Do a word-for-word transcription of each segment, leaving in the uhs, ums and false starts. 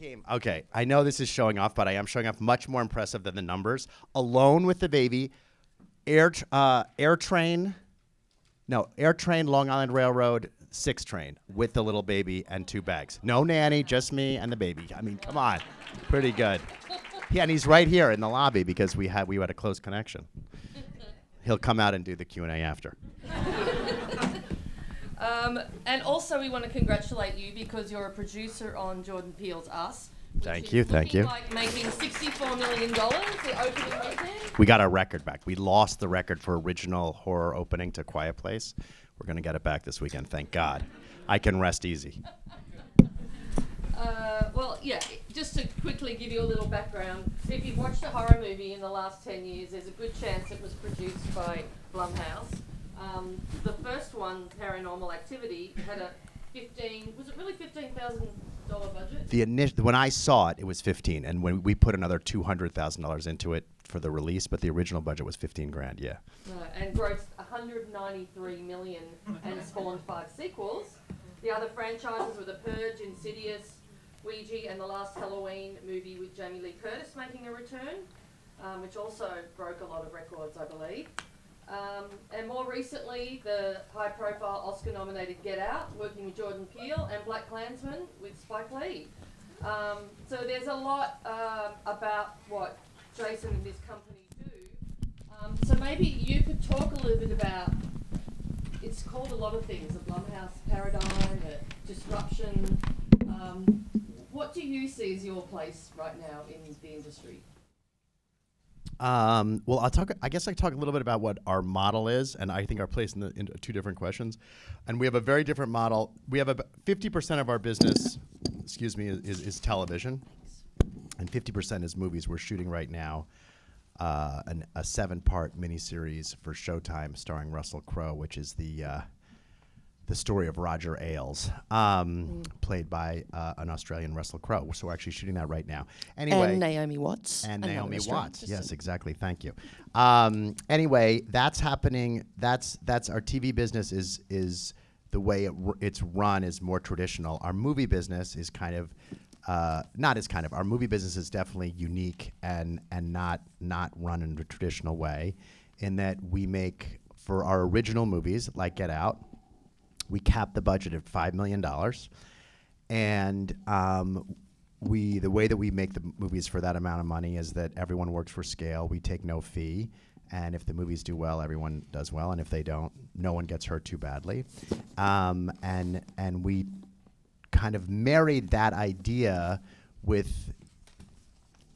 came. Okay, I know this is showing off, but I am showing off much more impressive than the numbers. Alone with the Baby, Air uh, Air Train, no, Air Train, Long Island Railroad, six train with the little baby and two bags. No nanny, just me and the baby. I mean, come on, pretty good. Yeah, and he's right here in the lobby because we had we had a close connection. He'll come out and do the Q and A after. Um, and also we want to congratulate you because you're a producer on Jordan Peele's Us. Thank you, thank you. Like making sixty-four million dollars the opening weekend. We got our record back. We lost the record for original horror opening to Quiet Place. We're going to get it back this weekend, thank God. I can rest easy. Uh, well, yeah, just to quickly give you a little background, if you've watched a horror movie in the last ten years, there's a good chance it was produced by Blumhouse. Um, the first one, Paranormal Activity, had a fifteen. Was it really fifteen thousand dollar budget? The initial when I saw it, it was fifteen, and when we put another two hundred thousand dollars into it for the release, but the original budget was fifteen grand. Yeah. Uh, and grossed one hundred ninety three million and spawned five sequels. The other franchises were The Purge, Insidious, Ouija, and the last Halloween movie with Jamie Lee Curtis making a return, um, which also broke a lot of records, I believe. Um, and more recently, the high-profile Oscar-nominated Get Out, working with Jordan Peele, and BlacKkKlansman with Spike Lee. Um, so there's a lot um, about what Jason and his company do. Um, so maybe you could talk a little bit about, it's called a lot of things, the Blumhouse paradigm, the disruption. Um, what do you see as your place right now in the industry? Um, well, I'll talk, I guess I talk a little bit about what our model is, and I think our place in, the, in two different questions. And we have a very different model. We have about fifty percent of our business, excuse me, is, is television, and fifty percent is movies. We're shooting right now uh, an, a seven-part miniseries for Showtime starring Russell Crowe, which is the uh, the story of Roger Ailes, um, mm. played by uh, an Australian Russell Crowe. So we're actually shooting that right now. Anyway, and Naomi Watts. And Naomi Watts. Yes, exactly. Thank you. Um, anyway, that's happening. That's that's our T V business is is the way it r it's run is more traditional. Our movie business is kind of uh, not as kind of. Our movie business is definitely unique and and not not run in a traditional way, in that we make for our original movies like Get Out. We capped the budget at five million dollars, and um, we the way that we make the movies for that amount of money is that everyone works for scale. We take no fee, and if the movies do well, everyone does well, and if they don't, no one gets hurt too badly. Um, and, and we kind of married that idea with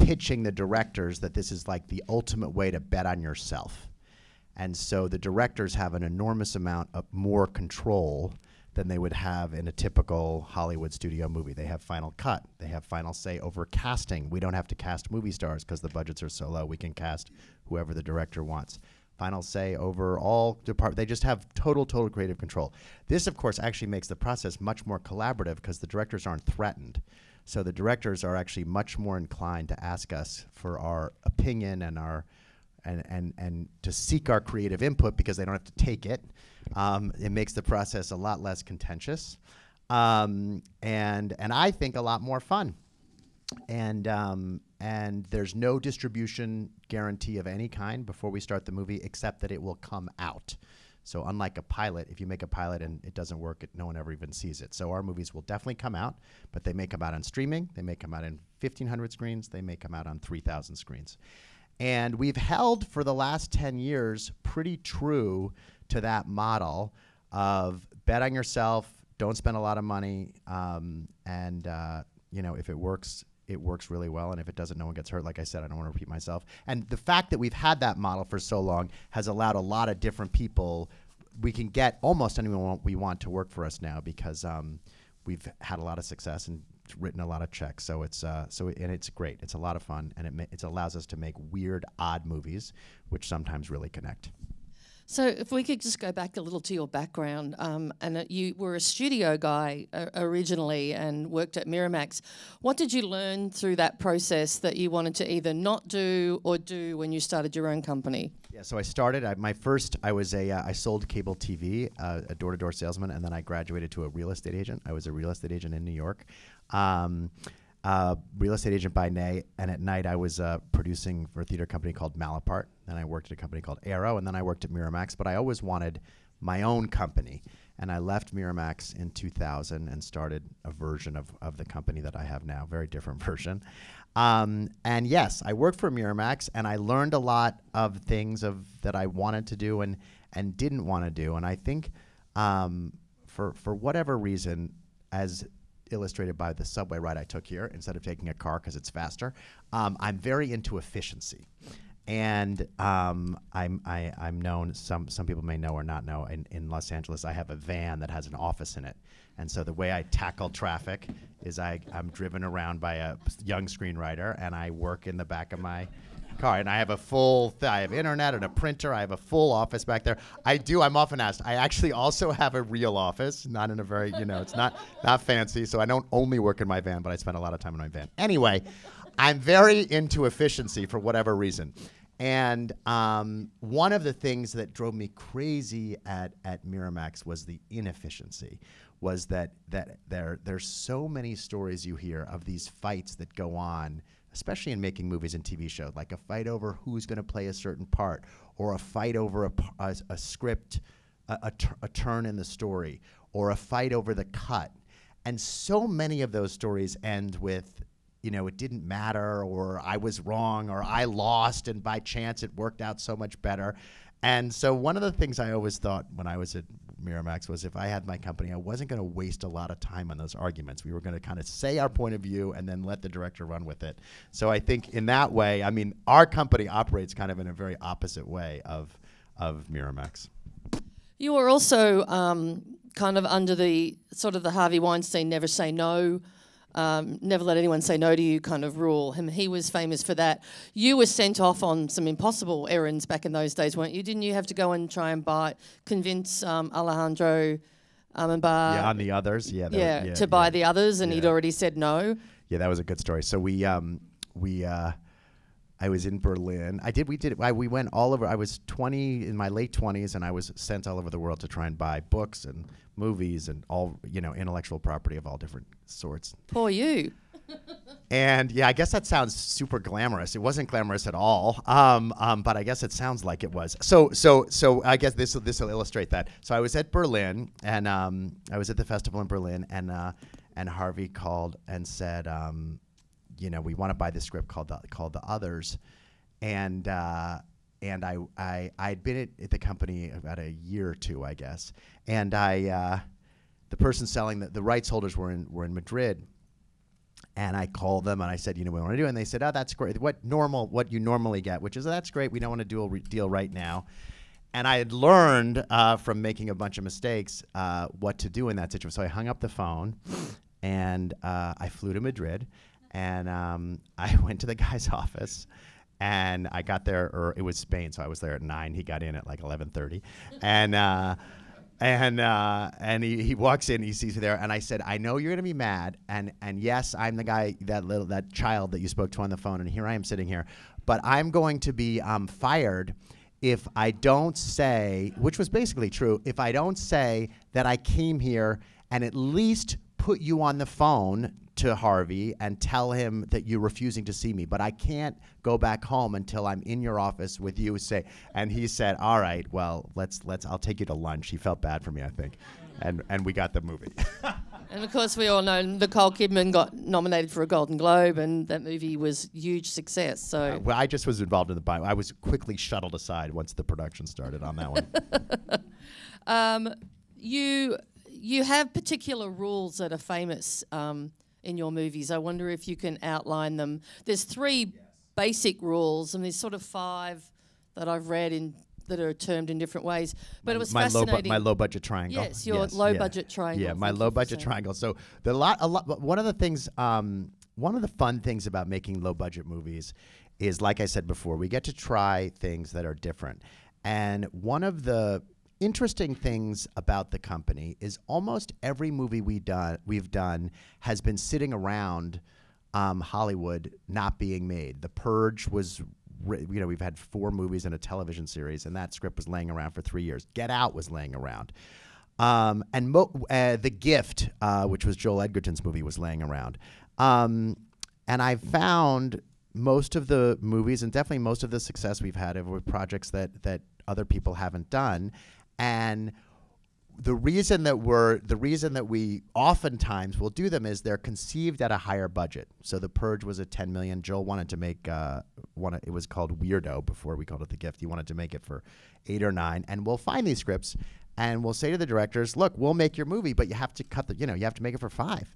pitching the directors that this is like the ultimate way to bet on yourself. And so the directors have an enormous amount of more control than they would have in a typical Hollywood studio movie. They have final cut. They have final say over casting. We don't have to cast movie stars because the budgets are so low. We can cast whoever the director wants. Final say over all departments. They just have total, total creative control. This, of course, actually makes the process much more collaborative because the directors aren't threatened. So the directors are actually much more inclined to ask us for our opinion and our And, and, and to seek our creative input because they don't have to take it. Um, it makes the process a lot less contentious. Um, and, and I think a lot more fun. And, um, and there's no distribution guarantee of any kind before we start the movie except that it will come out. So unlike a pilot, if you make a pilot and it doesn't work, it, no one ever even sees it. So our movies will definitely come out, but they may come out on streaming, they may come out in fifteen hundred screens, they may come out on three thousand screens. And we've held for the last ten years pretty true to that model of bet on yourself, don't spend a lot of money, um, and uh, you know, if it works, it works really well, and if it doesn't, no one gets hurt. Like I said, I don't want to repeat myself. And the fact that we've had that model for so long has allowed a lot of different people. We can get almost anyone we want to work for us now because um, we've had a lot of success and written a lot of checks, so it's uh, so and it's great. It's a lot of fun, and it ma it allows us to make weird, odd movies, which sometimes really connect. So, if we could just go back a little to your background, um, and uh, you were a studio guy uh, originally, and worked at Miramax. What did you learn through that process that you wanted to either not do or do when you started your own company? Yeah, so I started. I, my first, I was a uh, I sold cable T V, uh, a door-to-door salesman, and then I graduated to a real estate agent. I was a real estate agent in New York. Um, uh, real estate agent by day, and at night I was uh, producing for a theater company called Malapart, and I worked at a company called Arrow, and then I worked at Miramax, but I always wanted my own company. And I left Miramax in two thousand and started a version of, of the company that I have now, very different version. Um, and yes, I worked for Miramax, and I learned a lot of things of that I wanted to do and, and didn't want to do. And I think um, for, for whatever reason, as illustrated by the subway ride I took here, instead of taking a car because it's faster, um, I'm very into efficiency. And um, I'm, I, I'm known, some, some people may know or not know, in, in Los Angeles I have a van that has an office in it. And so the way I tackle traffic is I, I'm driven around by a young screenwriter, and I work in the back of my car. And I have a full, th I have internet and a printer, I have a full office back there. I do, I'm often asked, I actually also have a real office, not in a very, you know, it's not, not fancy. So I don't only work in my van, but I spend a lot of time in my van. Anyway. I'm very into efficiency for whatever reason. And um, one of the things that drove me crazy at, at Miramax was the inefficiency, was that, that there, there's so many stories you hear of these fights that go on, especially in making movies and T V shows, like a fight over who's gonna play a certain part, or a fight over a, a, a script, a, a, a turn in the story, or a fight over the cut. And so many of those stories end with, you know, it didn't matter, or I was wrong, or I lost, and by chance it worked out so much better. And so one of the things I always thought when I was at Miramax was if I had my company, I wasn't gonna waste a lot of time on those arguments. We were gonna kind of say our point of view and then let the director run with it. So I think in that way, I mean, our company operates kind of in a very opposite way of, of Miramax. You were also um, kind of under the, sort of the Harvey Weinstein never say no, Um, never let anyone say no to you kind of rule. Him, he was famous for that. You were sent off on some impossible errands back in those days, weren't you? Didn't you have to go and try and buy, convince um, Alejandro Aminbar? Yeah, on The Others. Yeah, yeah, was, yeah to buy yeah. The Others, and yeah. he'd already said no. Yeah, that was a good story. So we, um, we, uh, I was in Berlin. I did, we did, I, we went all over. I was twenty, in my late twenties, and I was sent all over the world to try and buy books and movies and all, you know, intellectual property of all different sorts. Poor you. And yeah, I guess that sounds super glamorous. It wasn't glamorous at all, um, um, but I guess it sounds like it was. So, so, so I guess this this will illustrate that. So I was at Berlin, and um, I was at the festival in Berlin, and uh, and Harvey called and said, um, you know, we want to buy this script called the, called The Others, and uh, and I I I'd been at, at the company about a year or two, I guess, and I uh, the person selling the, the rights holders were in were in Madrid, and I called them and I said, you know, what we want to do, and they said, oh, that's great. What normal what you normally get, which is oh, that's great. We don't want to do a re deal right now. And I had learned uh, from making a bunch of mistakes uh, what to do in that situation. So I hung up the phone, and uh, I flew to Madrid. And um, I went to the guy's office, and I got there, or it was Spain, so I was there at nine. He got in at like eleven thirty, and uh, and uh, and he, he walks in, he sees me there, and I said, I know you're gonna be mad, and and yes, I'm the guy, that little that child that you spoke to on the phone, and here I am sitting here, but I'm going to be um, fired if I don't say, which was basically true, if I don't say that I came here and at least put you on the phone to Harvey and tell him that you're refusing to see me, but I can't go back home until I'm in your office with you. Say, and he said, "All right, well, let's let's. I'll take you to lunch." He felt bad for me, I think, and and we got the movie. And of course, we all know Nicole Kidman got nominated for a Golden Globe, and that movie was a huge success. So, uh, well, I just was involved in the bio. I was quickly shuttled aside once the production started on that one. um, you you have particular rules that are famous. Um, in your movies. I wonder if you can outline them. There's three yes. basic rules, and there's sort of five that I've read in that are termed in different ways. But my, it was my fascinating. Low my low-budget triangle. Yes, your yes, low-budget yeah. triangle. Yeah, my low-budget triangle. So the lot, a lot, one of the things, um, one of the fun things about making low-budget movies is, like I said before, we get to try things that are different. And one of the interesting things about the company is almost every movie we done, we've done has been sitting around um, Hollywood not being made. The Purge was, you know, we've had four movies and a television series, and that script was laying around for three years. Get Out was laying around. Um, and mo uh, The Gift, uh, which was Joel Edgerton's movie, was laying around. Um, And I've found most of the movies, and definitely most of the success we've had over projects that that other people haven't done. And the reason that we're the reason that we oftentimes will do them is they're conceived at a higher budget. So The Purge was a ten million. Joel wanted to make uh, one. It was called Weirdo before we called it The Gift. He wanted to make it for eight or nine. And we'll find these scripts and we'll say to the directors, "Look, we'll make your movie, but you have to cut the. You know, you have to make it for five."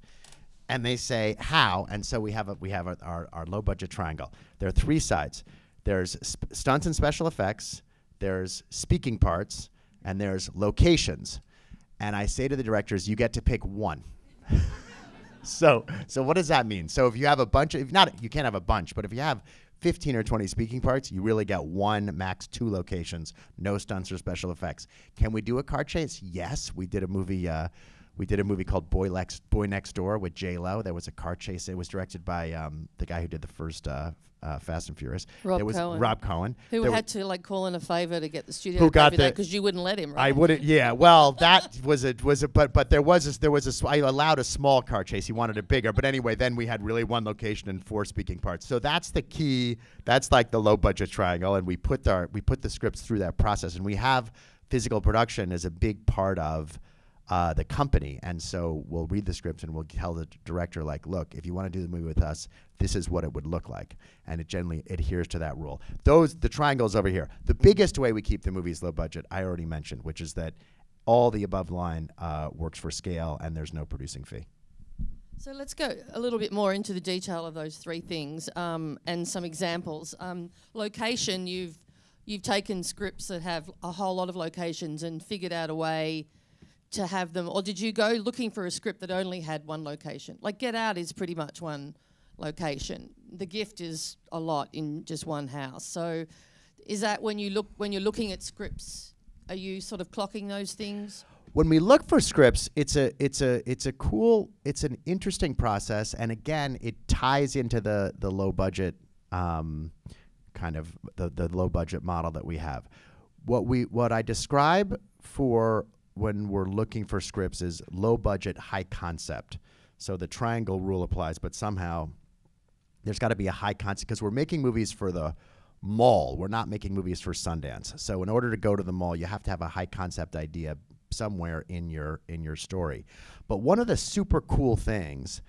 And they say, "How?" And so we have a, we have our, our, our low budget triangle. There are three sides. There's sp stunts and special effects. There's speaking parts. And there's locations. And I say to the directors, you get to pick one. so so what does that mean? So if you have a bunch of, if not, you can't have a bunch, but if you have fifteen or twenty speaking parts, you really get one, max two locations, no stunts or special effects. Can we do a car chase? Yes, we did a movie, uh, we did a movie called Boy, Lex, Boy Next Door with J Lo. There was a car chase. It was directed by um, the guy who did the first uh, uh, Fast and Furious. Rob there was Cohen. Rob Cohen. Who there had to like call in a favor to get the studio who got that because you wouldn't let him, right? I wouldn't, yeah. Well, that was a, was a, but, but there was a, there was a, I allowed a small car chase. He wanted a bigger. But anyway, then we had really one location and four speaking parts. So that's the key. That's like the low budget triangle. And we put, our, we put the scripts through that process. And we have physical production as a big part of Uh, the company, and so we'll read the script and we'll tell the director, like, look, if you want to do the movie with us, this is what it would look like, and it generally adheres to that rule. Those, the triangles over here. The biggest way we keep the movies low budget, I already mentioned, which is that all the above line uh, works for scale and there's no producing fee. So let's go a little bit more into the detail of those three things um, and some examples. Um, location, you've, you've taken scripts that have a whole lot of locations and figured out a way to have them, or did you go looking for a script that only had one location? Like Get Out is pretty much one location. The Gift is a lot in just one house. So is that when you look, when you're looking at scripts, are you sort of clocking those things? When we look for scripts, it's a it's a it's a cool, it's an interesting process, and again, it ties into the the low budget um, kind of the the low budget model that we have. What we what I describe for when we're looking for scripts is low budget, high concept. So the triangle rule applies, but somehow there's gotta be a high concept, because we're making movies for the mall. We're not making movies for Sundance. So in order to go to the mall, you have to have a high concept idea somewhere in your, in your story. But one of the super cool things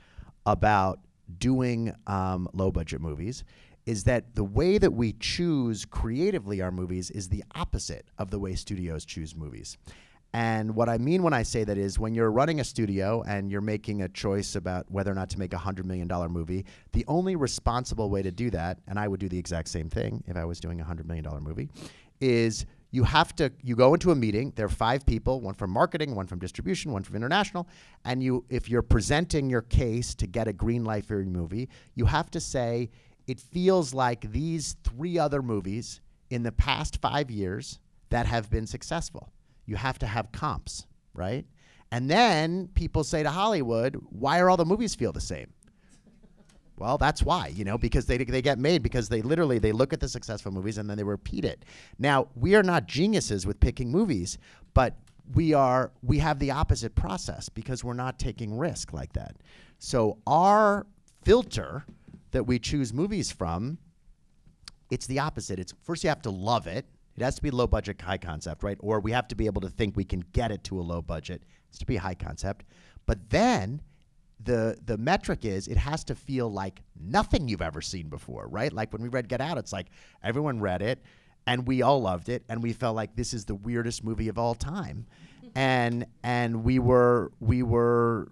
about doing um, low budget movies is that the way that we choose creatively our movies is the opposite of the way studios choose movies. And what I mean when I say that is when you're running a studio and you're making a choice about whether or not to make a one hundred million dollar movie, the only responsible way to do that, and I would do the exact same thing if I was doing a one hundred million dollar movie, is you have to, you go into a meeting, there are five people, one from marketing, one from distribution, one from international, and you, if you're presenting your case to get a green light for your movie, you have to say, it feels like these three other movies in the past five years that have been successful. You have to have comps, right? And then people say to Hollywood, why are all the movies feel the same? Well, that's why, you know, because they, they get made because they literally, they look at the successful movies and then they repeat it. Now, we are not geniuses with picking movies, but we are, we have the opposite process because we're not taking risk like that. So our filter that we choose movies from, it's the opposite. It's first you have to love it. It has to be low budget, high concept, right? Or we have to be able to think we can get it to a low budget. It's to be high concept. But then the the metric is it has to feel like nothing you've ever seen before, right? Like when we read Get Out, it's like everyone read it and we all loved it and we felt like this is the weirdest movie of all time. and and we were we were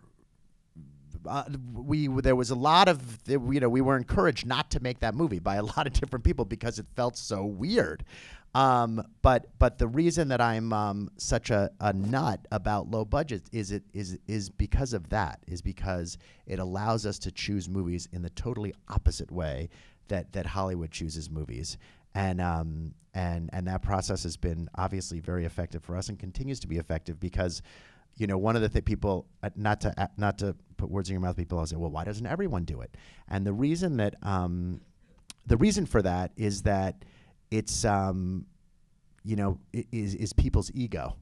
Uh, we there was a lot of you know we were encouraged not to make that movie by a lot of different people because it felt so weird. Um, but but the reason that I'm um, such a, a nut about low budgets is it is is because of that is because it allows us to choose movies in the totally opposite way that that Hollywood chooses movies, and um, and and that process has been obviously very effective for us and continues to be effective because. You know, one of the things people, uh, not to uh, not to put words in your mouth, people always say, well, why doesn't everyone do it? And the reason that, um, the reason for that is that it's, um, you know, it is, is people's ego.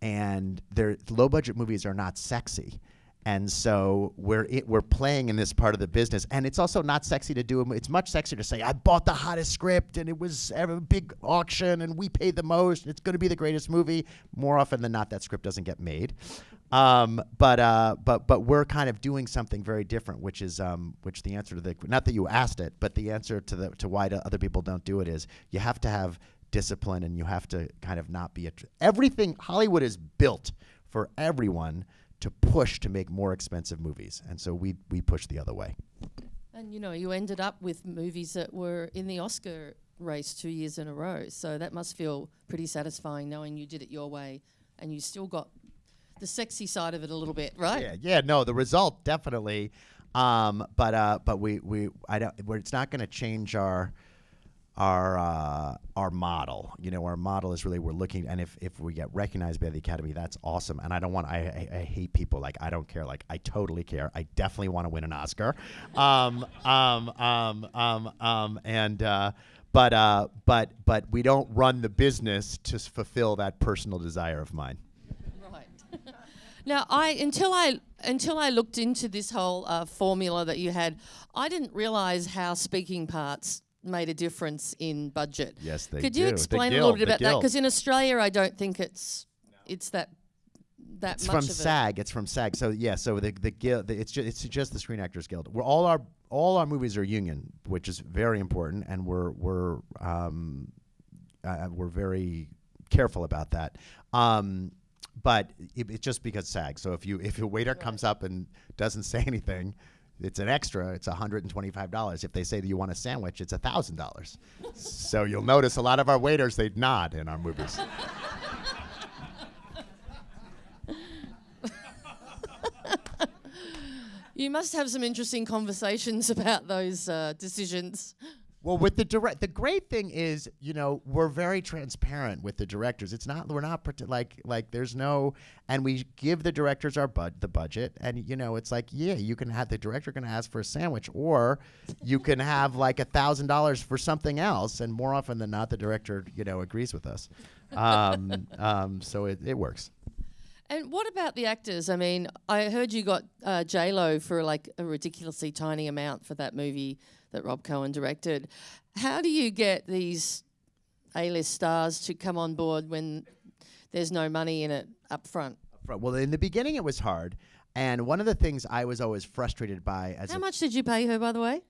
And their low budget movies are not sexy. And so we're it, we're playing in this part of the business, and it's also not sexy to do. It's much sexier to say, I bought the hottest script, and it was a big auction, and we paid the most, and it's going to be the greatest movie. More often than not, that script doesn't get made. Um, but uh, but but we're kind of doing something very different, which is um, which the answer to the not that you asked it, but the answer to the to why other people don't do it is you have to have discipline, and you have to kind of not be a tr everything. Hollywood is built for everyone to push to make more expensive movies, and so we we push the other way. And you know, you ended up with movies that were in the Oscar race two years in a row, so that must feel pretty satisfying knowing you did it your way and you still got the sexy side of it a little bit, right? Yeah, yeah, no, the result definitely, um, but uh, but we we I don't. We're, it's not going to change our. Our uh, our model, you know, our model is really we're looking, and if if we get recognized by the Academy, that's awesome. And I don't want, I, I I hate people like I don't care, like I totally care. I definitely want to win an Oscar, um um um um um and uh, but uh but but we don't run the business to fulfill that personal desire of mine. Right. Now I until I until I looked into this whole uh, formula that you had, I didn't realize how speaking parts made a difference in budget. Yes, they do. Could you explain a little bit about that? Because in Australia, I don't think it's no. it's that that it's much from of SAG. It. It's from SAG. So yeah, so the the guild. It's just it's just the Screen Actors Guild. We're all our all our movies are union, which is very important, and we're we're um, uh, we're very careful about that. Um, but it, it's just because SAG. So if you if your waiter right. comes up and doesn't say anything, it's an extra, it's one hundred twenty-five dollars. If they say that you want a sandwich, it's one thousand dollars. So you'll notice a lot of our waiters, they nod in our movies. You must have some interesting conversations about those uh, decisions. Well, with the direct, the great thing is, you know, we're very transparent with the directors. It's not, we're not like, like there's no, and we give the directors our bud, the budget, and you know, it's like, yeah, you can have the director can ask for a sandwich, or you can have like a thousand dollars for something else, and more often than not, the director, you know, agrees with us. Um, um, so it it works. And what about the actors? I mean, I heard you got uh, J-Lo for like a ridiculously tiny amount for that movie that Rob Cohen directed. How do you get these A-list stars to come on board when there's no money in it up front? Well, in the beginning it was hard, and one of the things I was always frustrated by as how much did you pay her, by the way?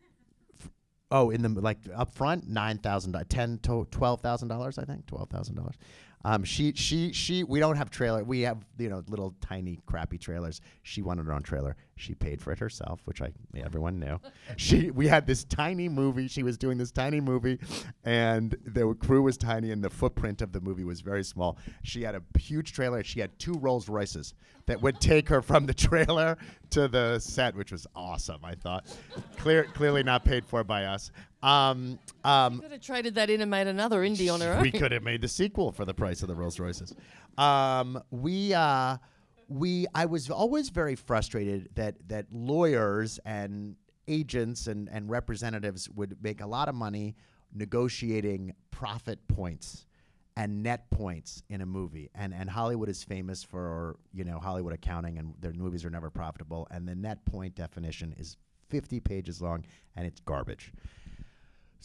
F oh, in the like up front, nine thousand dollars, ten to twelve thousand dollars, I think, twelve thousand dollars. Um, she she she. We don't have trailer. We have you know little tiny crappy trailers. She wanted her own trailer. She paid for it herself, which I everyone knew. She we had this tiny movie. She was doing this tiny movie, and the crew was tiny, and the footprint of the movie was very small. She had a huge trailer. She had two Rolls Royces that would take her from the trailer to the set, which was awesome. I thought, clear clearly not paid for by us. Um, um, we could have traded that in and made another indie on her own. We could have made the sequel for the price of the Rolls Royces. Um, we, uh, we, I was always very frustrated that that lawyers and agents and and representatives would make a lot of money negotiating profit points and net points in a movie. And and Hollywood is famous for you know Hollywood accounting, and their movies are never profitable. And the net point definition is fifty pages long, and it's garbage.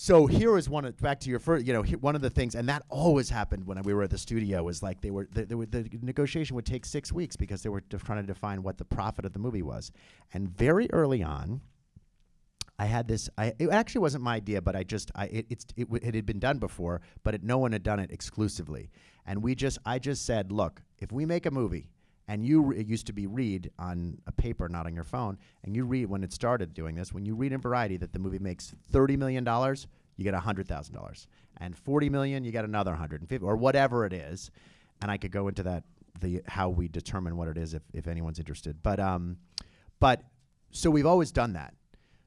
So here is one, of, back to your first, you know, one of the things, and that always happened when we were at the studio, was like they were, the, they were, the negotiation would take six weeks because they were trying to define what the profit of the movie was. And very early on, I had this, I, it actually wasn't my idea, but I just, I, it, it's, it, w it had been done before, but it, no one had done it exclusively. And we just, I just said, look, if we make a movie, and you, it used to be read on a paper, not on your phone, and you read, when it started doing this, when you read in Variety that the movie makes thirty million dollars, you get one hundred thousand dollars. And forty million dollars, you get another one hundred fifty, or whatever it is. And I could go into that, the how we determine what it is if, if anyone's interested. But, um, but, so we've always done that.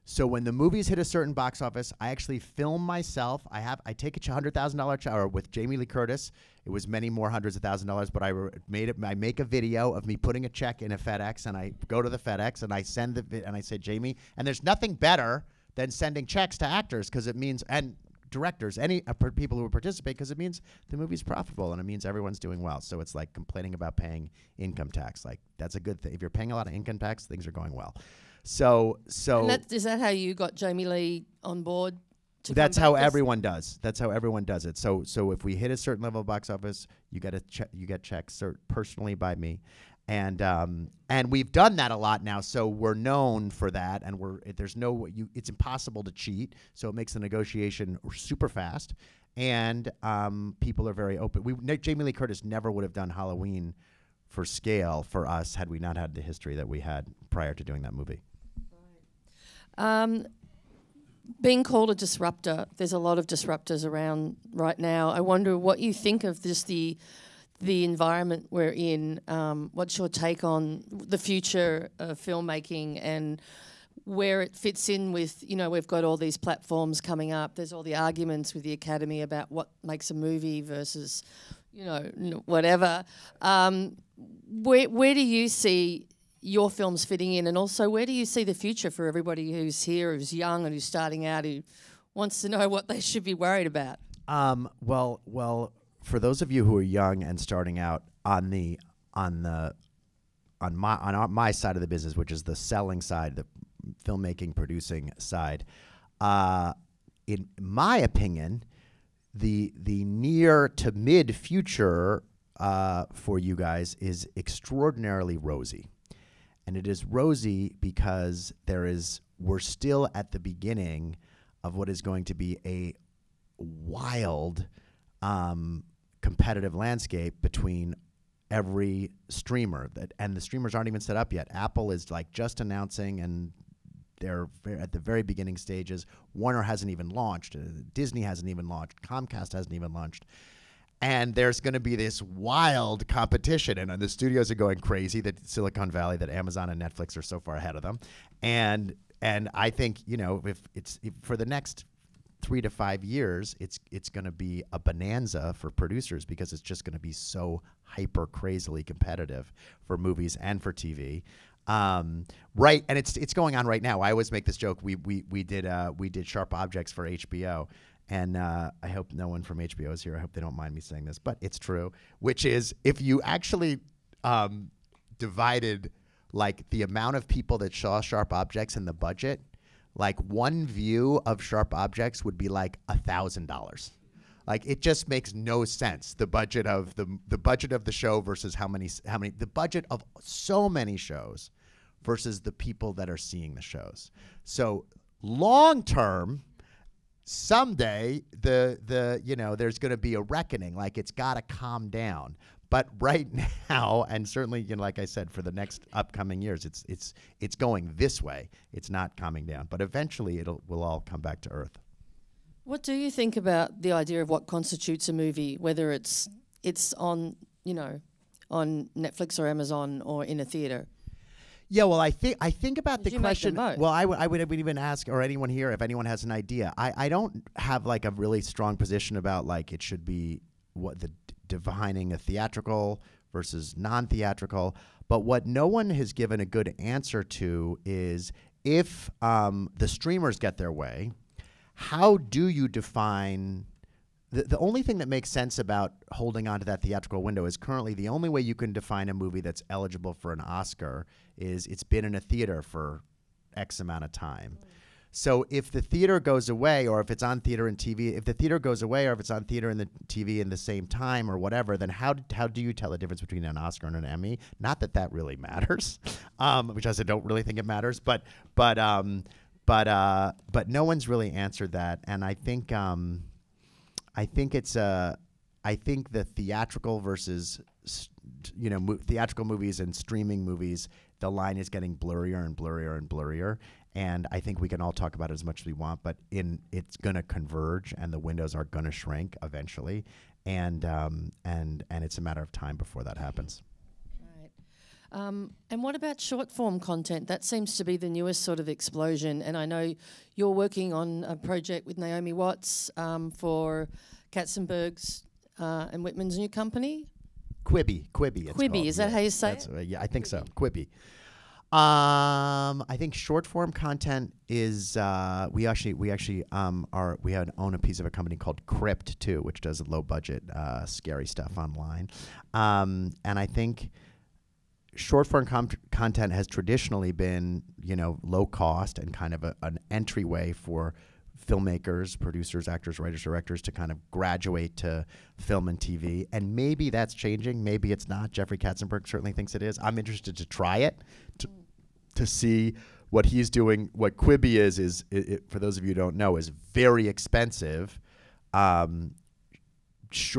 So when the movies hit a certain box office, I actually film myself. I have I take a one hundred thousand dollar shower with Jamie Lee Curtis. It was many more hundreds of thousand dollars, but I re made it. I make a video of me putting a check in a FedEx, and I go to the FedEx and I send the vi and I say Jamie. And there's nothing better than sending checks to actors because it means and directors, any uh, people who would participate, because it means the movie's profitable and it means everyone's doing well. So it's like complaining about paying income tax. Like, that's a good thing. If you're paying a lot of income tax, things are going well. So, so and that, is that how you got Jamie Lee on board? That's how everyone does. That's how everyone does it. So, so if we hit a certain level of box office, you get a che you get checks personally by me, and um, and we've done that a lot now. So we're known for that, and we're there's no you. It's impossible to cheat. So it makes the negotiation super fast, and um, people are very open. We Jamie Lee Curtis never would have done Halloween for scale for us had we not had the history that we had prior to doing that movie. Right. Um. Being called a disruptor, there's a lot of disruptors around right now. I wonder what you think of just the the environment we're in. Um, what's your take on the future of filmmaking and where it fits in with, you know, we've got all these platforms coming up. There's all the arguments with the Academy about what makes a movie versus, you know, whatever. Um, where, where do you see your films fitting in, and also where do you see the future for everybody who's here, who's young and who's starting out, who wants to know what they should be worried about? Um, well, well, for those of you who are young and starting out on the on the on my on our, my side of the business, which is the selling side, the filmmaking, producing side, uh, in my opinion, the the near to mid future uh, for you guys is extraordinarily rosy. And it is rosy because there is, we're still at the beginning of what is going to be a wild um, competitive landscape between every streamer. That, and the streamers aren't even set up yet. Apple is like just announcing, and they're at the very beginning stages. Warner hasn't even launched. Uh, Disney hasn't even launched. Comcast hasn't even launched. And there's going to be this wild competition, and, and the studios are going crazy. That Silicon Valley, that Amazon and Netflix are so far ahead of them, and and I think, you know, if it's if for the next three to five years, it's it's going to be a bonanza for producers because it's just going to be so hyper crazily competitive for movies and for T V. Um, right, and it's it's going on right now. I always make this joke. We we we did uh, we did Sharp Objects for H B O. And uh, I hope no one from H B O is here. I hope they don't mind me saying this, but it's true. Which is, if you actually um, divided like the amount of people that saw Sharp Objects and the budget, like one view of Sharp Objects would be like a thousand dollars. Like, it just makes no sense. The budget of the the budget of the show versus how many how many the budget of so many shows versus the people that are seeing the shows. So long term. Someday the the you know there's going to be a reckoning. Like, it's got to calm down. But right now, and certainly, you know, like I said, for the next upcoming years, it's it's it's going this way. It's not calming down. But eventually, it'll will all come back to earth. What do you think about the idea of what constitutes a movie? Whether it's it's on you know on Netflix or Amazon or in a theater. Yeah, well, I think I think about the question. Well, I would I would even ask, or anyone here, if anyone has an idea. I I don't have like a really strong position about like it should be what the defining a theatrical versus non-theatrical. But what no one has given a good answer to is, if um, the streamers get their way, how do you define? The, the only thing that makes sense about holding on to that theatrical window is currently the only way you can define a movie that's eligible for an Oscar is it's been in a theater for X amount of time. Mm. So if the theater goes away, or if it's on theater and T V, if the theater goes away, or if it's on theater and the T V in the same time or whatever, then how, how do you tell the difference between an Oscar and an Emmy? Not that that really matters, um, which I said don't really think it matters, but, but, um, but, uh, but no one's really answered that. And I think... Um, I think it's a. Uh, I think the theatrical versus, you know, mo theatrical movies and streaming movies, the line is getting blurrier and blurrier and blurrier. And I think we can all talk about it as much as we want, but in it's going to converge, and the windows are going to shrink eventually, and um, and and it's a matter of time before that happens. Right. Um, and what about short form content? That seems to be the newest sort of explosion. And I know you're working on a project with Naomi Watts um, for Katzenberg's uh, and Whitman's new company? Quibi. Quibi. Quibi. Is that how you say it? Uh, yeah, I think so. Quibi. Um, I think short form content is uh, we actually we actually um, are we have own a piece of a company called Crypt too, which does low budget uh, scary stuff online, um, and I think short form com content has traditionally been you know low cost and kind of a, an entryway for filmmakers, producers, actors, writers, directors to kind of graduate to film and T V. And maybe that's changing. Maybe it's not. Jeffrey Katzenberg certainly thinks it is. I'm interested to try it, to, to see what he's doing. What Quibi is, is it, it, for those of you who don't know, is very expensive. Um,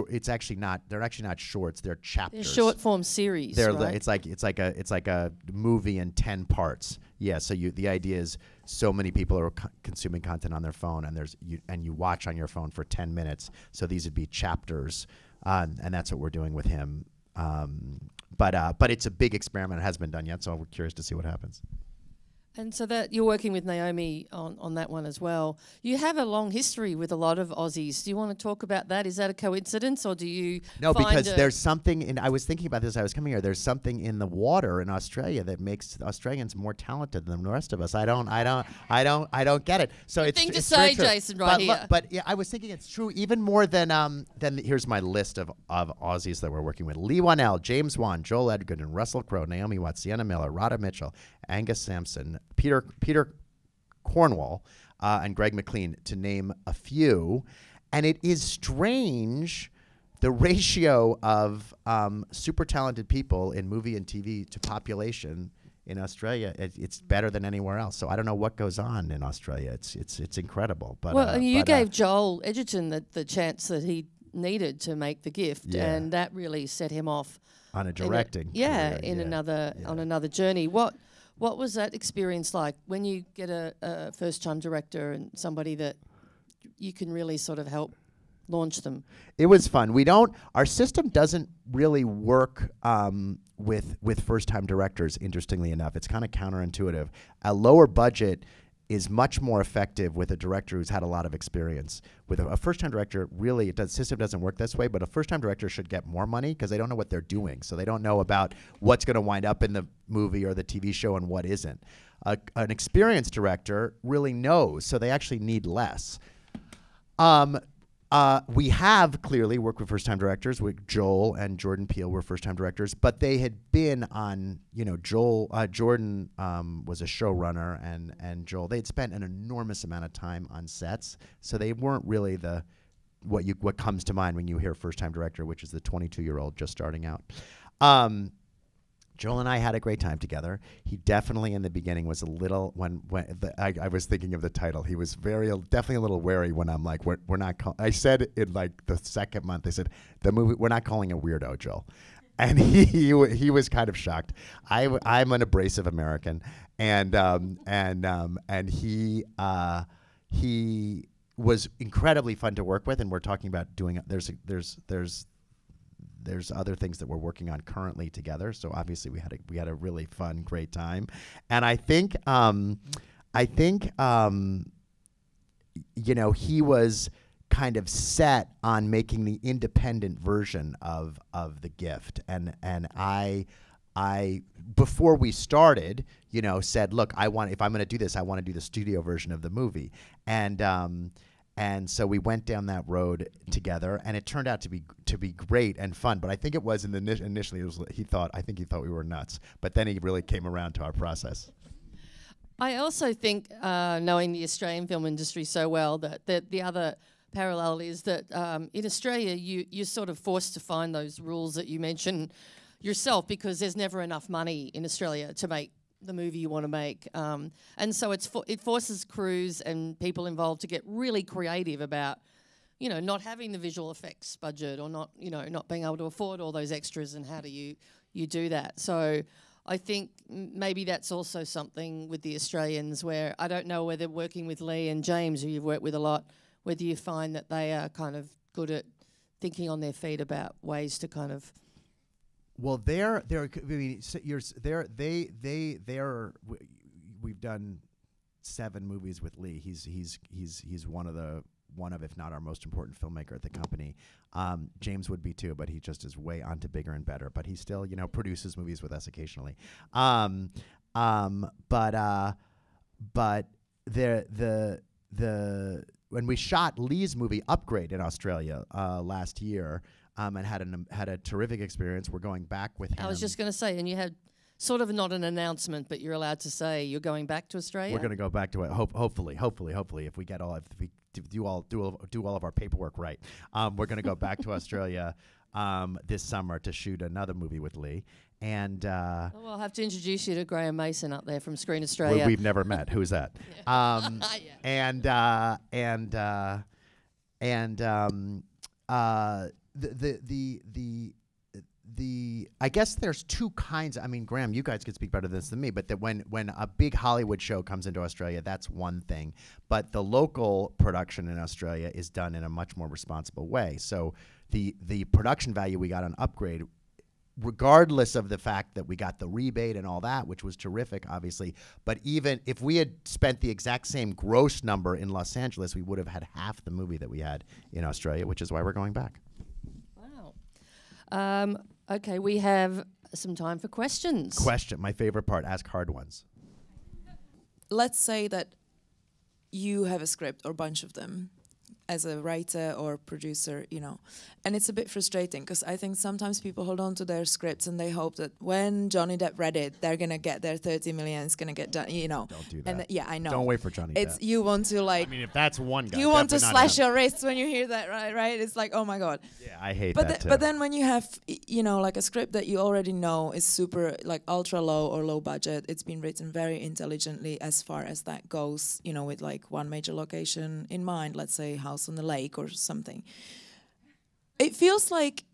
it's actually not. They're actually not shorts. They're chapters. They're short form series. They're right? It's like it's like a it's like a movie in ten parts. Yeah, so you, the idea is so many people are co consuming content on their phone, and there's you, and you watch on your phone for ten minutes. So these would be chapters, uh, and that's what we're doing with him. Um, but uh, but it's a big experiment; it hasn't been done yet, so we're curious to see what happens. And so that you're working with Naomi on on that one as well. You have a long history with a lot of Aussies. Do you want to talk about that? Is that a coincidence, or do you no? Find because there's something. In, I was thinking about this. As I was coming here. There's something in the water in Australia that makes Australians more talented than the rest of us. I don't. I don't. I don't. I don't get it. So it's thing to it's say, true. Jason, right but here. But yeah, I was thinking it's true even more than um than the, here's my list of of Aussies that we're working with: Leigh Whannell, James Wan, Joel Edgerton, Russell Crowe, Naomi Watts, Sienna Miller, Rhoda Mitchell, Angus Sampson, Peter Peter Cornwall, uh, and Greg McLean, to name a few. And it is strange the ratio of um, super talented people in movie and T V to population in Australia. It, it's better than anywhere else. So I don't know what goes on in Australia. It's it's it's incredible. But well, uh, you but, gave uh, Joel Edgerton the, the chance that he needed to make The Gift, yeah. and that really set him off on a directing. In a, yeah, career, in yeah, another yeah. on another journey. What? What was that experience like when you get a, a first-time director and somebody that you can really sort of help launch them? It was fun. We don't. Our system doesn't really work um, with with first-time directors. Interestingly enough, it's kind of counterintuitive. A lower budget is much more effective with a director who's had a lot of experience. With a, a first-time director, really, it does, system doesn't work this way, but a first-time director should get more money because they don't know what they're doing. So they don't know about what's going to wind up in the movie or the T V show and what isn't. Uh, an experienced director really knows, so they actually need less. Um, uh, we have clearly worked with first-time directors. With Joel and Jordan Peele were first-time directors, but they had been on, you know, Joel, uh, Jordan um, was a showrunner, and and Joel, they'd spent an enormous amount of time on sets, so they weren't really the what you what comes to mind when you hear first-time director, which is the twenty-two-year-old just starting out. Um, Joel and I had a great time together. He definitely in the beginning was a little, when, when the, I, I was thinking of the title, he was very, definitely a little wary when I'm like, we're, we're not, I said in like the second month, I said, the movie, we're not calling a weirdo, Joel. And he, he, he was kind of shocked. I, I'm an abrasive American. And, um, and, um, and he, uh, he was incredibly fun to work with. And we're talking about doing, there's, there's, there's, There's other things that we're working on currently together, so obviously we had a, we had a really fun, great time, and I think um, I think um, you know he was kind of set on making the independent version of of The Gift, and and I I before we started, you know, said, look, I want if I'm going to do this, I want to do the studio version of the movie, and. Um, And so we went down that road together, and it turned out to be to be great and fun. But I think it was in the initially it was, he thought I think he thought we were nuts, but then he really came around to our process. I also think, uh, knowing the Australian film industry so well, that that the other parallel is that um, in Australia you you're sort of forced to find those rules that you mentioned yourself because there's never enough money in Australia to make the movie you want to make, um, and so it's for, it forces crews and people involved to get really creative about, you know, not having the visual effects budget or not, you know, not being able to afford all those extras, and how do you you do that? So, I think maybe that's also something with the Australians where I don't know whether working with Leigh and James, who you've worked with a lot, whether you find that they are kind of good at thinking on their feet about ways to kind of. Well, they're they're I mean, so you're they're they they they're we've done seven movies with Leigh. He's he's he's he's one of the one of if not our most important filmmaker at the company. Um, James would be too, but he just is way onto bigger and better. But he still you know produces movies with us occasionally. Um, Um, but uh, but the the the when we shot Leigh's movie Upgrade in Australia uh, last year, um, and had an um, had a terrific experience. We're going back with him. I was just going to say, and you had sort of not an announcement, but you're allowed to say you're going back to Australia. We're going to go back to it. Hope, hopefully, hopefully, hopefully, if we get all, if we do all, do all, do all of our paperwork right, um, we're going to go back to Australia um, this summer to shoot another movie with Leigh. And uh, oh, I'll have to introduce you to Graham Mason up there from Screen Australia. We, we've never met. Who's that? Yeah. Um, yeah. And uh, and uh, and um, uh, the the the. the The I guess there's two kinds. I mean, Graham, you guys could speak better this than me, but that when when a big Hollywood show comes into Australia, that's one thing. But the local production in Australia is done in a much more responsible way. So the the production value we got on Upgrade, regardless of the fact that we got the rebate and all that, which was terrific, obviously. But even if we had spent the exact same gross number in Los Angeles, we would have had half the movie that we had in Australia, which is why we're going back. Wow. Um, Okay, we have some time for questions. Question, my favorite part, ask hard ones. Let's say that you have a script or a bunch of them as a writer or producer, you know, and it's a bit frustrating because I think sometimes people hold on to their scripts and they hope that when Johnny Depp read it, they're going to get their thirty million, it's going to get done, you know. Don't do that. And th yeah, I know. Don't wait for Johnny it's, Depp. You want to like... I mean, if that's one guy... You want to slash your wrists when you hear that, right? Right? It's like, oh my God. Yeah, I hate but that th too. But then when you have, you know, like a script that you already know is super, like ultra low or low budget, it's been written very intelligently as far as that goes, you know, with like one major location in mind, let's say how on the lake or something. It feels like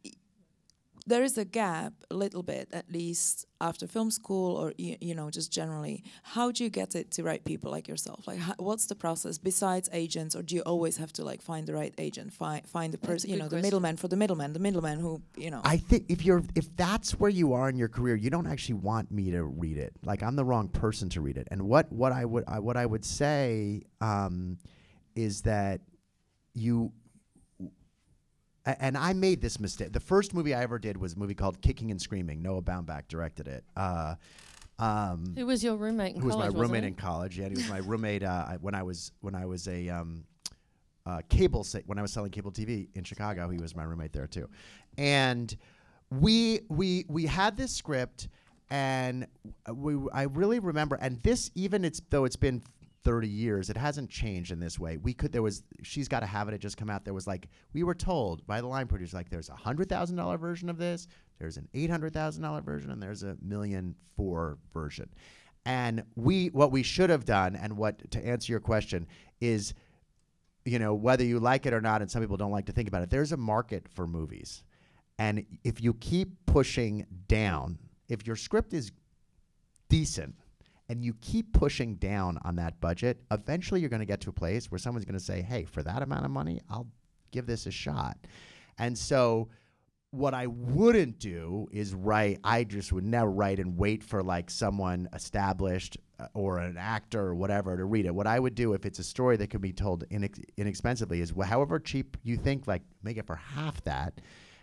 there is a gap, a little bit, at least after film school or, y you know, just generally. How do you get it to right people like yourself? Like, how, what's the process besides agents, or do you always have to, like, find the right agent, fi find the person, you know, question. the middleman for the middleman, the middleman who, you know. I think if you're, if that's where you are in your career, you don't actually want me to read it. Like, I'm the wrong person to read it. And what, what, I, would, I, what I would say um, is that You, and I made this mistake. The first movie I ever did was a movie called Kicking and Screaming. Noah Baumbach directed it. Uh, um, who was your roommate in college? Who was my roommate in college? Yeah, he was my roommate uh, I, when I was when I was a um, uh, cable sa when I was selling cable T V in Chicago. He was my roommate there too, and we we we had this script, and we I really remember. And this, even it's though it's been thirty years, it hasn't changed in this way. We could, there was, She's Gotta Have It, it just come out, there was like, we were told by the line producer, like there's a one hundred thousand dollar version of this, there's an eight hundred thousand dollar version, and there's a million four version. And we, what we should have done, and what, to answer your question, is, you know, whether you like it or not, and some people don't like to think about it, there's a market for movies. And if you keep pushing down, if your script is decent, and you keep pushing down on that budget, eventually you're going to get to a place where someone's going to say, hey, for that amount of money, I'll give this a shot. And so what I wouldn't do is write, I just would never write and wait for like someone established uh, or an actor or whatever to read it. What I would do if it's a story that could be told inex inexpensively is, well, however cheap you think, like make it for half that.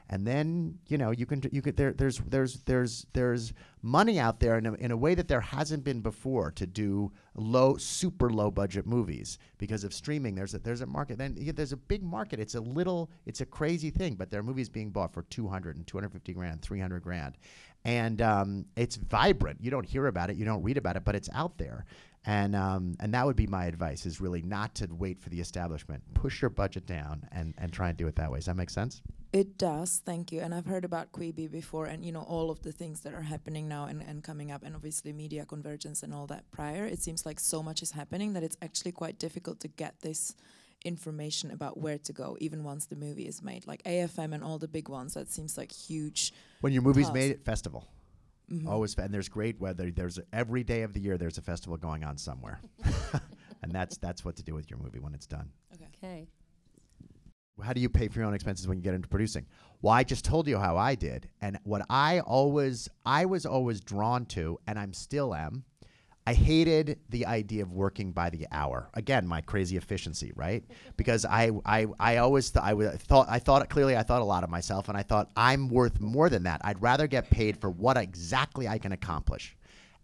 And then, you know, you can you could there there's there's there's there's money out there in a, in a way that there hasn't been before to do low super low budget movies because of streaming. There's a, there's a market. Then yeah, there's a big market. It's a little it's a crazy thing, but there are movies being bought for two hundred and two fifty grand, three hundred grand, and um, it's vibrant. You don't hear about it, you don't read about it, but it's out there. And um, and that would be my advice: is really not to wait for the establishment. Push your budget down and and try and do it that way. Does that make sense? It does, thank you. And I've heard about Quibi before, and you know all of the things that are happening now and, and coming up, and obviously media convergence and all that prior. It seems like so much is happening that it's actually quite difficult to get this information about where to go, even once the movie is made. Like A F M and all the big ones, that seems like huge. When your movie's made at festival. Mm-hmm. Always, and there's great weather. There's a, every day of the year there's a festival going on somewhere. And that's, that's what to do with your movie when it's done. Okay. Okay. How do you pay for your own expenses when you get into producing? Well, I just told you how I did. And what I always, I was always drawn to, and I'm still am, I hated the idea of working by the hour. Again, my crazy efficiency, right? Because I, I, I always th I thought, I thought, clearly I thought a lot of myself, and I thought I'm worth more than that. I'd rather get paid for what exactly I can accomplish.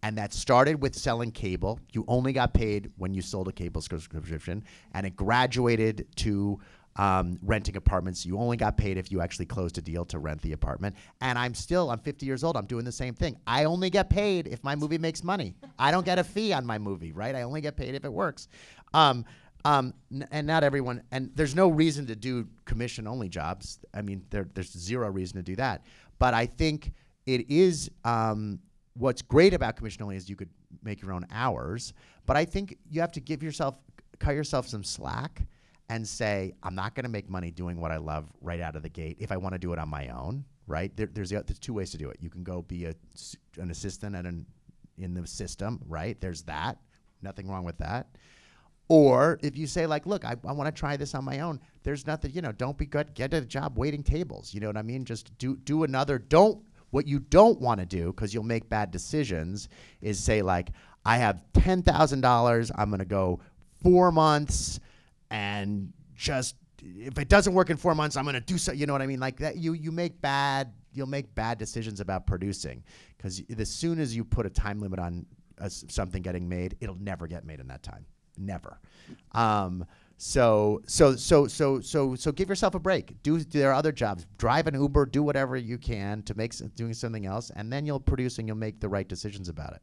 And that started with selling cable. You only got paid when you sold a cable subscription. And it graduated to um, renting apartments. You only got paid if you actually closed a deal to rent the apartment. And I'm still, I'm fifty years old, I'm doing the same thing. I only get paid if my movie makes money. I don't get a fee on my movie, right? I only get paid if it works. Um, um, n and not everyone, and there's no reason to do commission-only jobs. I mean, there, there's zero reason to do that. But I think it is, um, what's great about commission only is you could make your own hours, but I think you have to give yourself, cut yourself some slack and say, I'm not gonna make money doing what I love right out of the gate if I wanna do it on my own, right? There, there's, there's two ways to do it. You can go be a, an assistant at an, in the system, right? There's that, nothing wrong with that. Or if you say like, look, I, I wanna try this on my own, there's nothing, you know, don't be good, get a job waiting tables, you know what I mean? Just do, do another, don't, what you don't want to do, because you'll make bad decisions, is say like, I have ten thousand dollars, I'm going to go four months, and just, if it doesn't work in four months, I'm going to do so, you know what I mean? Like that, you, you make bad, you'll make bad decisions about producing, because as soon as you put a time limit on uh, something getting made, it'll never get made in that time, never. Um, So so so so so so give yourself a break. Do, do there are other jobs. Drive an Uber. Do whatever you can to make doing something else, and then you'll produce and you'll make the right decisions about it.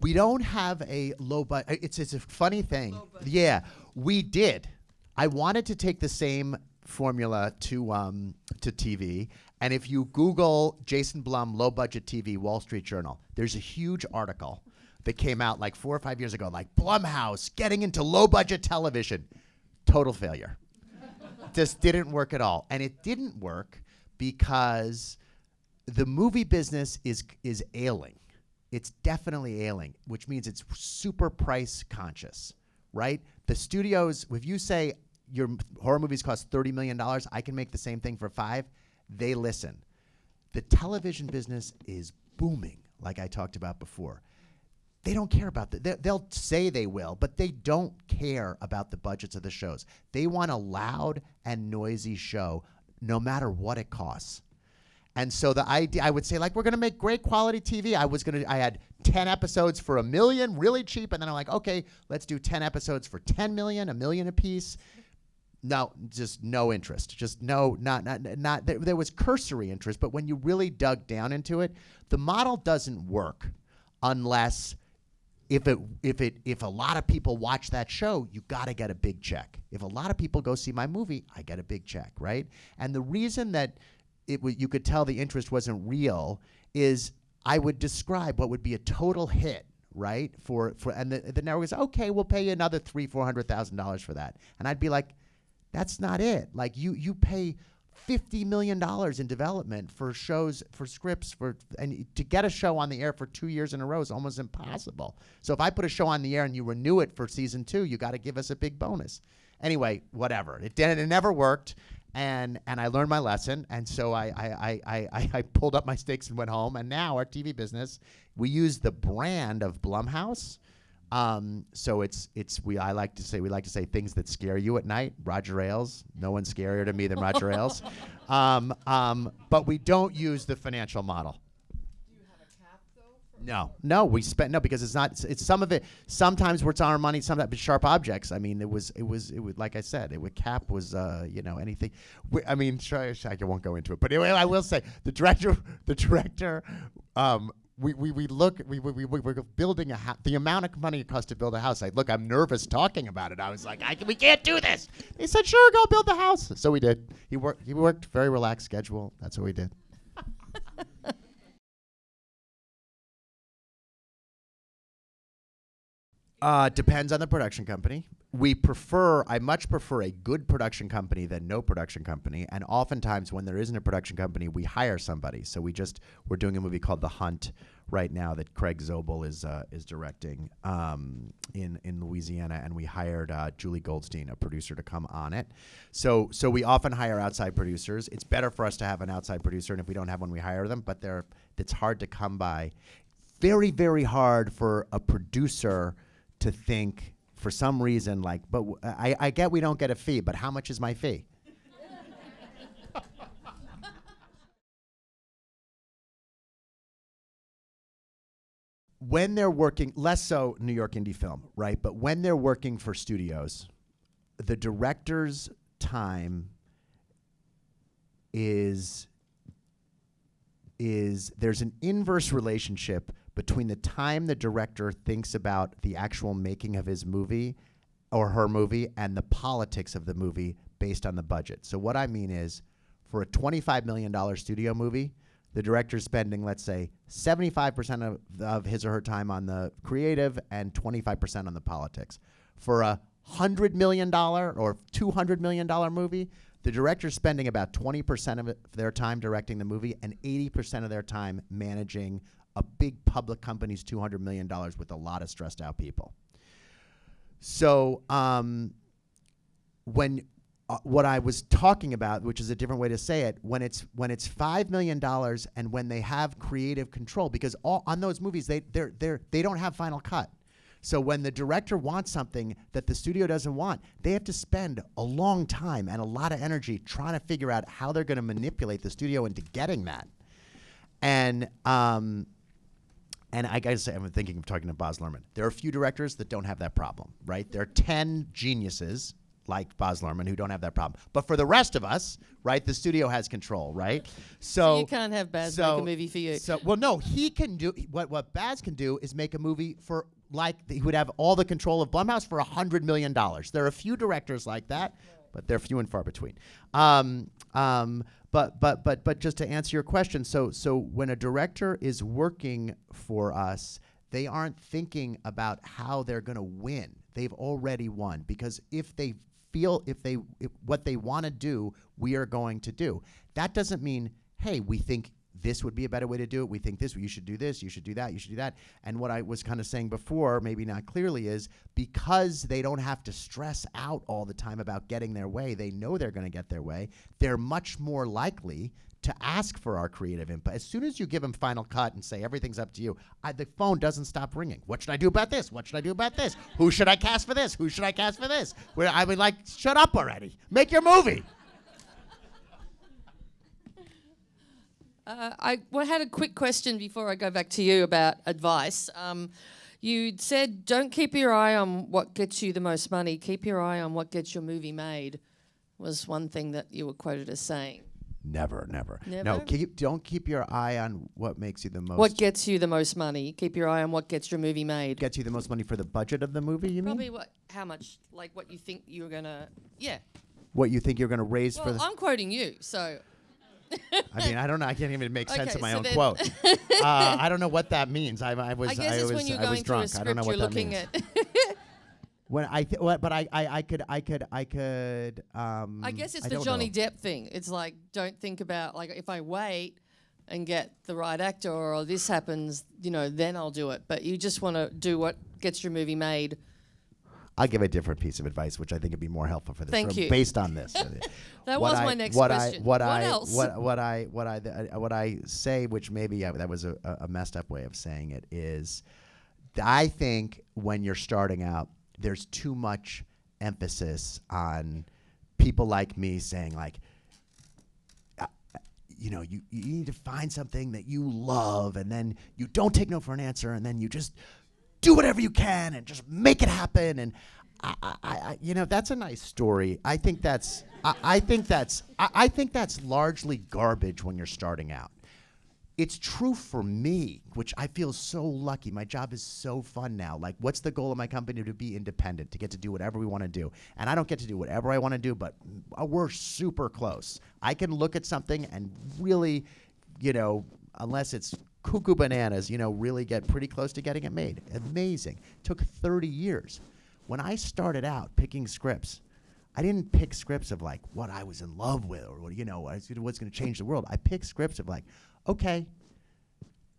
We don't have a low budget. It's it's a funny thing. Yeah, we did. I wanted to take the same formula to um to T V. And if you Google Jason Blum, low budget T V, Wall Street Journal, there's a huge article that came out like four or five years ago, like Blumhouse getting into low budget television. Total failure. Just didn't work at all. And it didn't work because the movie business is, is ailing. It's definitely ailing, which means it's super price conscious, right? The studios, if you say your horror movies cost thirty million dollars, I can make the same thing for five, they listen. The television business is booming, like I talked about before. They don't care about that. They'll say they will, but they don't care about the budgets of the shows. They want a loud and noisy show, no matter what it costs. And so the idea, I would say, like, we're gonna make great quality T V. I was gonna, I had ten episodes for a million, really cheap, and then I'm like, okay, let's do ten episodes for ten million, a million apiece. No, just no interest. Just no, not, not, not. There, there was cursory interest, but when you really dug down into it, the model doesn't work unless if it, if it, if a lot of people watch that show, you gotta get a big check. If a lot of people go see my movie, I get a big check, right? And the reason that it w you could tell the interest wasn't real is I would describe what would be a total hit, right? For for and the the network is okay, we'll pay you another three, four hundred thousand dollars for that, and I'd be like, that's not it. Like you, you pay fifty million dollars in development for shows, for scripts, for and to get a show on the air for two years in a row is almost impossible. So if I put a show on the air and you renew it for season two, you got to give us a big bonus. Anyway, whatever. It did, it never worked, and and I learned my lesson. And so I I I I, I pulled up my stakes and went home. And now our T V business, we use the brand of Blumhouse. Um, so it's it's we I like to say we like to say things that scare you at night. Roger Ailes, no one's scarier to me than Roger Ailes. Um, um, but we don't use the financial model. Do you have a cap though? No, no, we spent no because it's not. It's, it's some of it. Sometimes it's our money. Sometimes it's Sharp Objects. I mean, it was it was it was like I said. It would cap was uh, you know anything. We, I mean, I won't go into it. But anyway, I will say the director the director. Um, We, we, we look, we, we, we, we're building a house. The amount of money it costs to build a house, I look, I'm nervous talking about it. I was like, I can, we can't do this. He said, sure, go build the house. So we did. He worked, he worked very relaxed schedule. That's what we did. uh, depends on the production company. We prefer, I much prefer a good production company than no production company, and oftentimes when there isn't a production company, we hire somebody. So we just, we're doing a movie called The Hunt right now that Craig Zobel is uh, is directing um, in, in Louisiana, and we hired uh, Julie Goldstein, a producer, to come on it. So, so we often hire outside producers. It's better for us to have an outside producer, and if we don't have one, we hire them, but they're, it's hard to come by. Very, very hard for a producer to think, for some reason, like, but w I, I get we don't get a fee, but how much is my fee? when they're working, less so New York indie film, right? But when they're working for studios, the director's time is, is there's an inverse relationship between the time the director thinks about the actual making of his movie or her movie and the politics of the movie based on the budget. So what I mean is, for a twenty-five million dollar studio movie, the director's spending, let's say, seventy-five percent of, of his or her time on the creative and twenty-five percent on the politics. For a one hundred million dollar or two hundred million dollar movie, the director's spending about twenty percent of it, their time directing the movie and eighty percent of their time managing a big public company's two hundred million dollars with a lot of stressed out people. So um, when... Uh, what I was talking about, which is a different way to say it, when it's when it's five million dollars and when they have creative control, because all on those movies they they're they're they don't have final cut. So when the director wants something that the studio doesn't want, they have to spend a long time and a lot of energy trying to figure out how they're going to manipulate the studio into getting that. And um, and I guess I'm thinking of talking to Baz Luhrmann. There are a few directors that don't have that problem, right? There are ten geniuses like Baz Luhrmann who don't have that problem. But for the rest of us, right, the studio has control, right? So, so you can't have Baz so, make a movie for you. So, well, no, he can do, what, what Baz can do is make a movie for, like, he would have all the control of Blumhouse for one hundred million dollars. There are a few directors like that, but they're few and far between. Um, um, but, but, but, but just to answer your question, so, so when a director is working for us, they aren't thinking about how they're gonna win. They've already won, because if they feel if they if what they want to do, we are going to do. That doesn't mean, hey, we think this would be a better way to do it. We think this, you should do this, you should do that, you should do that. And what I was kind of saying before, maybe not clearly, is because they don't have to stress out all the time about getting their way, they know they're going to get their way, they're much more likely to ask for our creative input. As soon as you give them final cut and say everything's up to you, I, the phone doesn't stop ringing. What should I do about this? What should I do about this? Who should I cast for this? Who should I cast for this? Where I would like, shut up already. Make your movie. Uh, I well, had a quick question before I go back to you about advice. Um, you said don't keep your eye on what gets you the most money. Keep your eye on what gets your movie made was one thing that you were quoted as saying. Never, never, never. No, keep, don't keep your eye on what makes you the most. What gets you the most money? Keep your eye on what gets your movie made. Gets you the most money for the budget of the movie, you Probably mean? Probably what, how much, like what you think you're gonna, yeah. What you think you're gonna raise well, for the. Well, I'm quoting you, so. I mean, I don't know. I can't even make okay, sense of my so own quote. uh, I don't know what that means. I, I was, I guess I it's was, when you're I going was drunk. Script, I don't know what that means. When I, th but I, I, I could, I could, I could. Um, I guess it's I the Johnny know. Depp thing. It's like, don't think about like if I wait and get the right actor or this happens, you know, then I'll do it. But you just want to do what gets your movie made. I'll give a different piece of advice, which I think would be more helpful for this. Thank you. Based on this, that what was I, my next what question. I, what, what I, else? What, what I, what I, uh, what I say, which maybe I, that was a, a messed up way of saying it, is, I think when you're starting out, there's too much emphasis on people like me saying like, uh, you know, you, you need to find something that you love and then you don't take no for an answer and then you just do whatever you can and just make it happen. And I, I, I you know, that's a nice story. I think that's, I, I think that's, I, I think that's largely garbage when you're starting out. It's true for me, which I feel so lucky. My job is so fun now. Like, what's the goal of my company? To be independent, to get to do whatever we want to do. And I don't get to do whatever I want to do, but we're super close. I can look at something and really, you know, unless it's cuckoo bananas, you know, really get pretty close to getting it made. Amazing. It took thirty years. When I started out picking scripts, I didn't pick scripts of like what I was in love with or what, you know, what's going to change the world. I picked scripts of like, okay,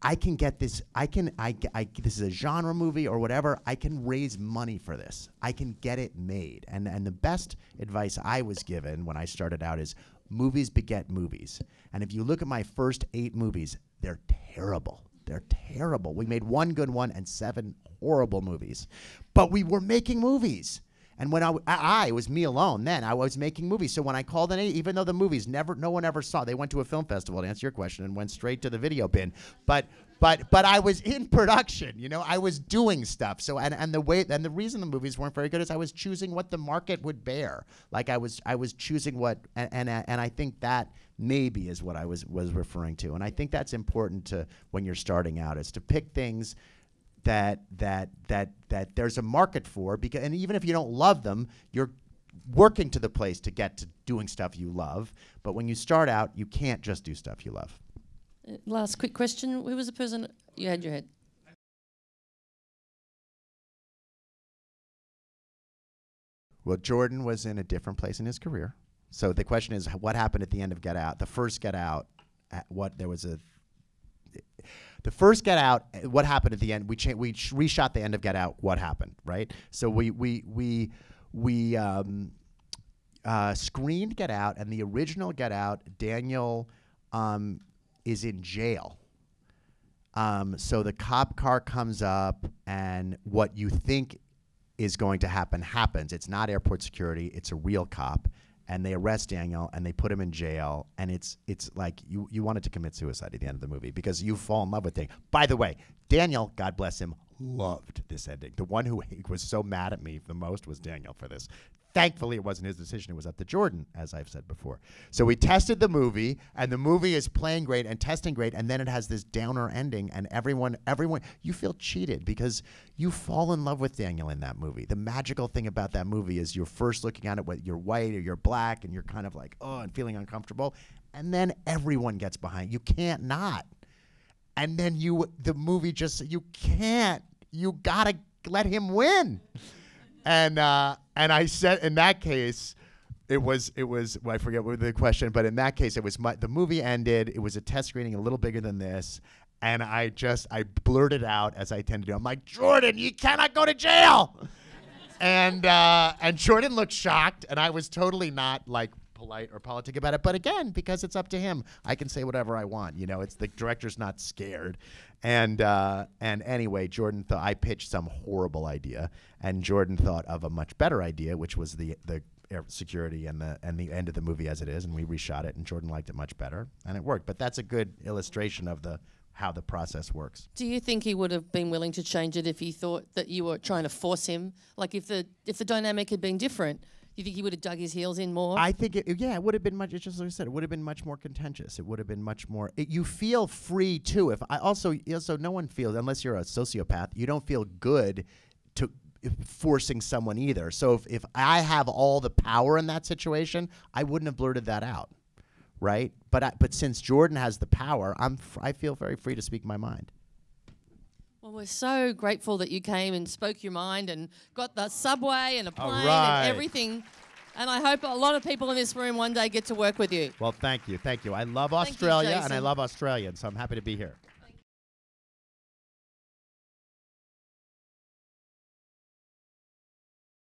I can get this, I can, I, I, this is a genre movie or whatever, I can raise money for this. I can get it made. And, and the best advice I was given when I started out is movies beget movies. And if you look at my first eight movies, they're terrible. They're terrible. We made one good one and seven horrible movies. But we were making movies. And when I, w I, I was me alone then, I was making movies. So when I called an agent, even though the movies never, no one ever saw, they went to a film festival to answer your question and went straight to the video bin. But, But but I was in production, you know, I was doing stuff. So and and the way and the reason the movies weren't very good is I was choosing what the market would bear. Like I was I was choosing what and and, and I think that maybe is what I was was referring to. And I think that's important to when you're starting out, is to pick things that that that that there's a market for, because and even if you don't love them, you're working to the place to get to doing stuff you love. But when you start out, you can't just do stuff you love. Uh, last quick question. Who was the person you had your head? Well, Jordan was in a different place in his career. So the question is, what happened at the end of Get Out? The first Get Out, at what there was a... The first Get Out, what happened at the end? We cha we sh reshot the end of Get Out. What happened, right? So we we we we um, uh, screened Get Out, and the original Get Out, Daniel um, is in jail. Um, so the cop car comes up, and what you think is going to happen happens. It's not airport security; it's a real cop. And they arrest Daniel, and they put him in jail, and it's it's like you, you wanted to commit suicide at the end of the movie because you fall in love with Daniel. By the way, Daniel, God bless him, loved this ending. The one who was so mad at me the most was Daniel for this. Thankfully, it wasn't his decision. It was up to Jordan, as I've said before. So we tested the movie, and the movie is playing great and testing great, and then it has this downer ending, and everyone, everyone, you feel cheated because you fall in love with Daniel in that movie. The magical thing about that movie is you're first looking at it with you're white or you're black, and you're kind of like, oh, and feeling uncomfortable, and then everyone gets behind. You can't not. And then you, the movie just, you can't. You gotta let him win. And uh, and I said in that case, it was it was well, I forget what the question, but in that case it was my, the movie ended. It was a test screening a little bigger than this, and I just I blurted out as I tend to do. I'm like, Jordan, you cannot go to jail. and uh, and Jordan looked shocked, and I was totally not like polite or politic about it. But again, because it's up to him, I can say whatever I want. You know, it's the director's not scared. And uh, and anyway, Jordan thought I pitched some horrible idea, and Jordan thought of a much better idea, which was the the air security and the and the end of the movie as it is, and we reshot it, and Jordan liked it much better, and it worked. But that's a good illustration of the how the process works. Do you think he would have been willing to change it if he thought that you were trying to force him? Like if the if the dynamic had been different, you think he would have dug his heels in more? I think, it, yeah, it would have been much, it's just like I said, it would have been much more contentious. It would have been much more, it, you feel free too. If I also, also, no one feels, unless you're a sociopath, you don't feel good to forcing someone either. So if, if I have all the power in that situation, I wouldn't have blurted that out, right? But, I, but since Jordan has the power, I'm f I feel very free to speak my mind. Well, we're so grateful that you came and spoke your mind and got the subway and a plane right. and everything. And I hope a lot of people in this room one day get to work with you. Well, thank you. Thank you. I love Australia, you, and I love Australians, so I'm happy to be here.